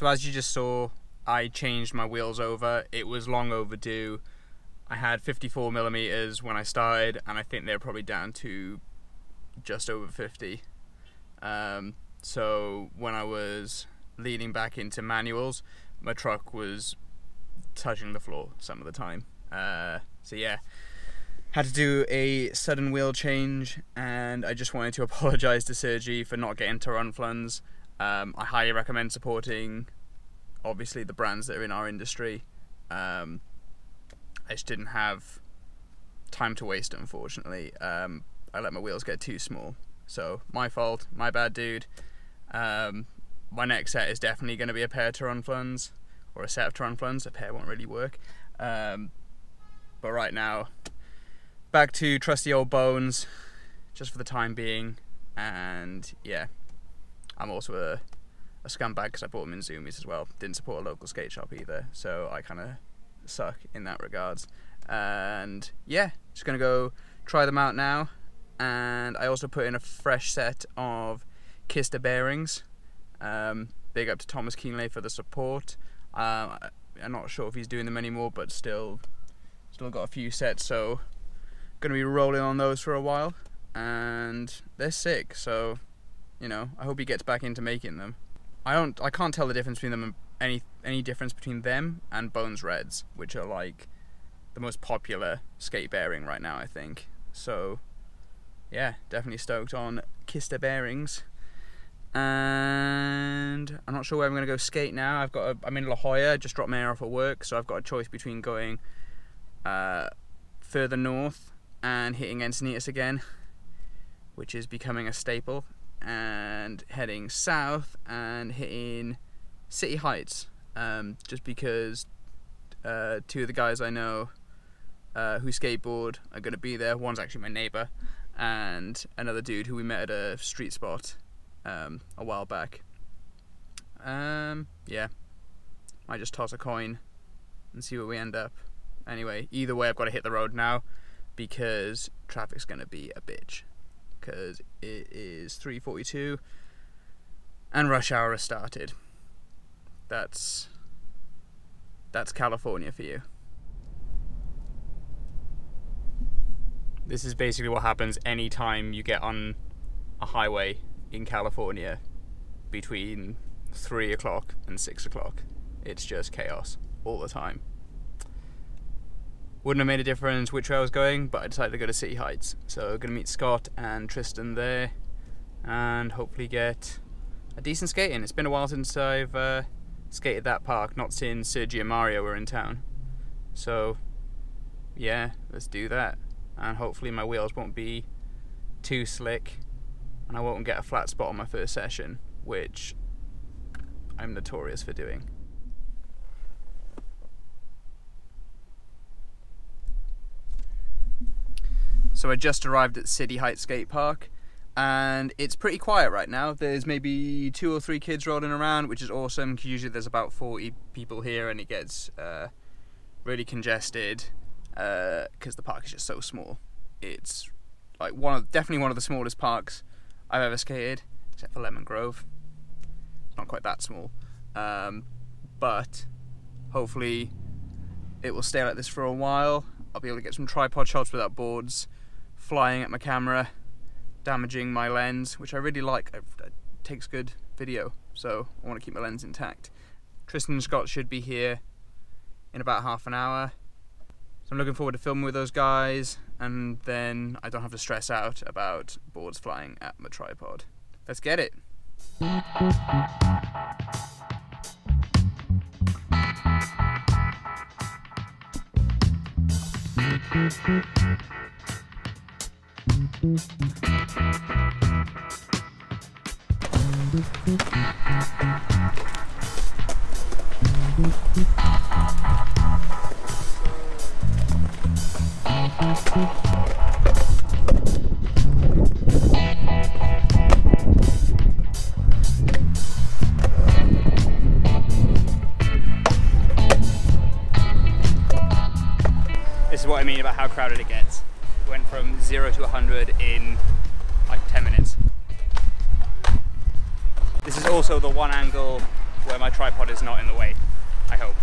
So as you just saw, I changed my wheels over. It was long overdue. I had 54 millimeters when I started, and I think they're probably down to just over 50. So when I was leaning back into manuals, my truck was touching the floor some of the time. So yeah, had to do a sudden wheel change, and I just wanted to apologize to Sergi for not getting Turon Flüns. I highly recommend supporting, obviously, the brands that are in our industry. I just didn't have time to waste, unfortunately. I let my wheels get too small. So my fault, my bad, dude. My next set is definitely going to be a pair of Turon Flüns, or a set of Turon Flüns. A pair won't really work. But right now, back to trusty old Bones, just for the time being. And yeah, I'm also a scumbag because I bought them in Zoomies as well. Didn't support a local skate shop either, so I kind of suck in that regards. And yeah, just gonna go try them out now. And I also put in a fresh set of Kista bearings. Big up to Thomas Keenlay for the support. I'm not sure if he's doing them anymore, but still got a few sets, so gonna be rolling on those for a while. And they're sick, so you know, I hope he gets back into making them. I can't tell the difference between them and any difference between them and Bones Reds, which are like the most popular skate bearing right now, I think. So yeah, definitely stoked on Kista bearings. And I'm not sure where I'm gonna go skate now. I'm in La Jolla, just dropped Mary off at work, so I've got a choice between going further north and hitting Encinitas again, which is becoming a staple, and heading south and hitting City Heights, just because two of the guys I know who skateboard are going to be there. One's actually my neighbour, and another dude who we met at a street spot a while back. Yeah, I just toss a coin and see where we end up. Anyway, either way, I've got to hit the road now because traffic's going to be a bitch, because it is 3:42 and rush hour has started. That's California for you. This is basically what happens any time you get on a highway in California between 3 o'clock and 6 o'clock. It's just chaos all the time. Wouldn't have made a difference which way I was going, but I decided to go to City Heights. So gonna meet Scott and Tristan there, and hopefully get a decent skate in. It's been a while since I've skated that park, not since Sergi and Mario were in town. So yeah, let's do that. And hopefully my wheels won't be too slick and I won't get a flat spot on my first session, which I'm notorious for doing. So I just arrived at City Heights Skate Park, and it's pretty quiet right now. There's maybe 2 or 3 kids rolling around, which is awesome, because usually there's about 40 people here and it gets really congested because the park is just so small. It's like definitely one of the smallest parks I've ever skated, except for Lemon Grove. It's not quite that small, but hopefully it will stay like this for a while. I'll be able to get some tripod shots without boards flying at my camera, damaging my lens, which I really like. It takes good video, so I want to keep my lens intact. Tristan and Scott should be here in about half an hour, so I'm looking forward to filming with those guys, and then I don't have to stress out about boards flying at my tripod. Let's get it! This is what I mean about how crowded it gets. It went from 0 to 100 in like 10 minutes. This is also the one angle where my tripod is not in the way, I hope.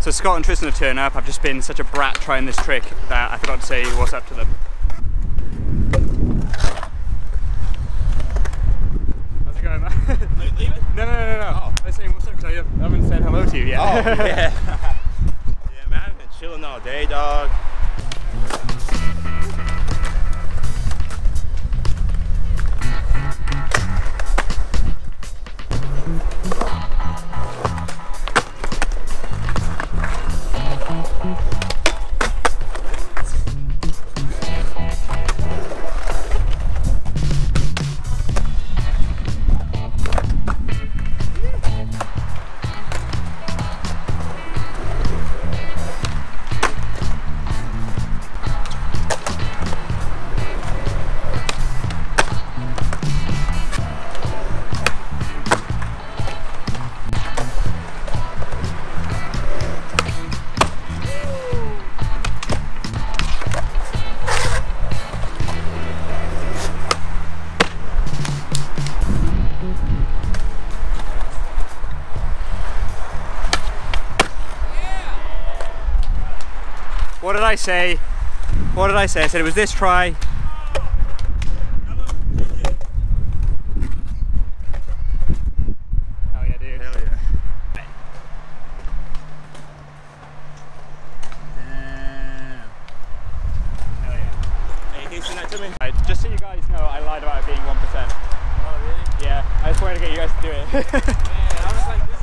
So Scott and Tristan have turned up. I've just been such a brat trying this trick that I forgot to say what's up to them. How's it going, man? Leave it? No. Oh. I was saying what's up because I haven't said hello to you yet. Oh, yeah. Yeah, man, I've been chilling all day, dog. What did I say? What did I say? I said it was this try. Hell yeah, dude. Hell yeah. Damn. Hell yeah. Hey, can you send that to me? Right, just so you guys know, I lied about it being 1%. Oh, really? Yeah, I just wanted to get you guys to do it. Man, I was like, this is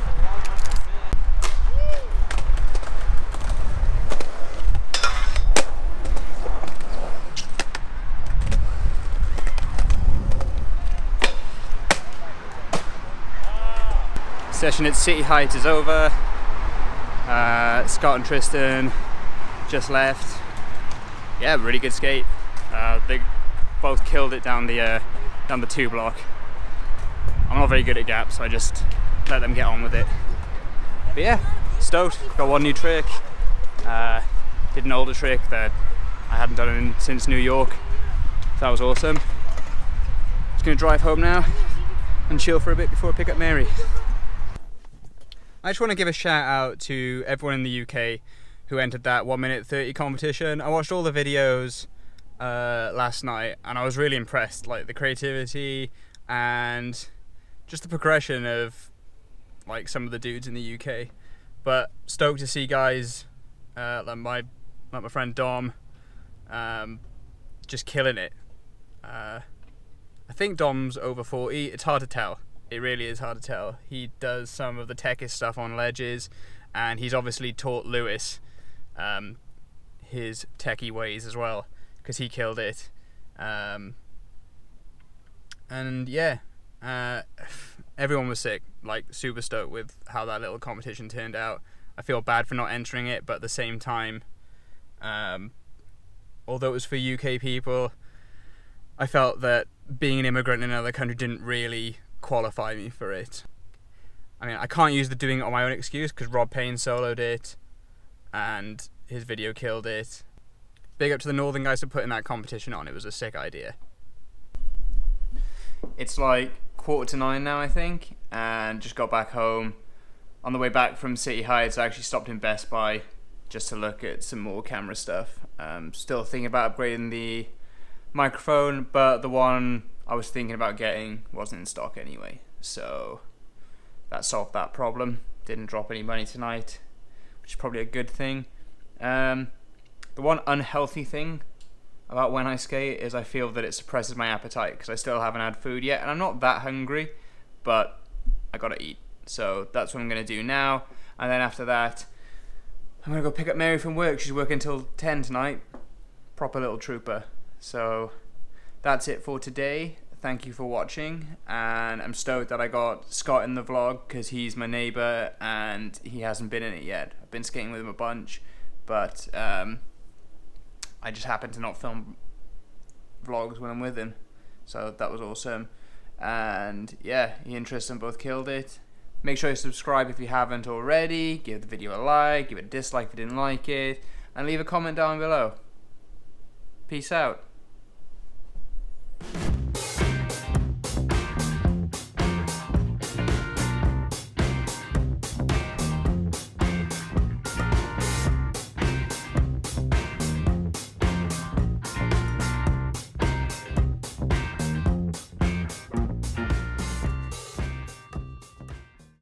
session at City Heights is over. Scott and Tristan just left. Yeah, really good skate. They both killed it down the 2 block. I'm not very good at gaps, so I just let them get on with it. But yeah, stoked. Got one new trick. Did an older trick that I hadn't done since New York. So that was awesome. Just gonna drive home now and chill for a bit before I pick up Mary. I just want to give a shout out to everyone in the UK who entered that 1:30 competition. I watched all the videos last night and I was really impressed, like the creativity and just the progression of like some of the dudes in the UK. But stoked to see guys like my friend Dom just killing it. I think Dom's over 40, it's hard to tell. It really is hard to tell. He does some of the techiest stuff on ledges and he's obviously taught Lewis his techie ways as well because he killed it. And yeah, everyone was sick, like super stoked with how that little competition turned out. I feel bad for not entering it, but at the same time, although it was for UK people, I felt that being an immigrant in another country didn't really qualify me for it. I mean, I can't use the doing it on my own excuse because Rob Payne soloed it and his video killed it. Big up to the northern guys for putting that competition on, it was a sick idea. It's like 8:45 now I think, and just got back home. On the way back from City Heights I actually stopped in Best Buy just to look at some more camera stuff. Still thinking about upgrading the microphone, but the one I was thinking about getting wasn't in stock anyway, so that solved that problem. Didn't drop any money tonight, which is probably a good thing. The one unhealthy thing about when I skate is I feel that it suppresses my appetite because I still haven't had food yet and I'm not that hungry, but I gotta eat, so that's what I'm gonna do now. And then after that I'm gonna go pick up Mary from work. She's working till 10 tonight, proper little trooper. So that's it for today. Thank you for watching, and I'm stoked that I got Scott in the vlog because he's my neighbour and he hasn't been in it yet. I've been skating with him a bunch, but I just happen to not film vlogs when I'm with him, so that was awesome. And yeah, he and Tristan both killed it. Make sure you subscribe if you haven't already, give the video a like, give it a dislike if you didn't like it, and leave a comment down below. Peace out.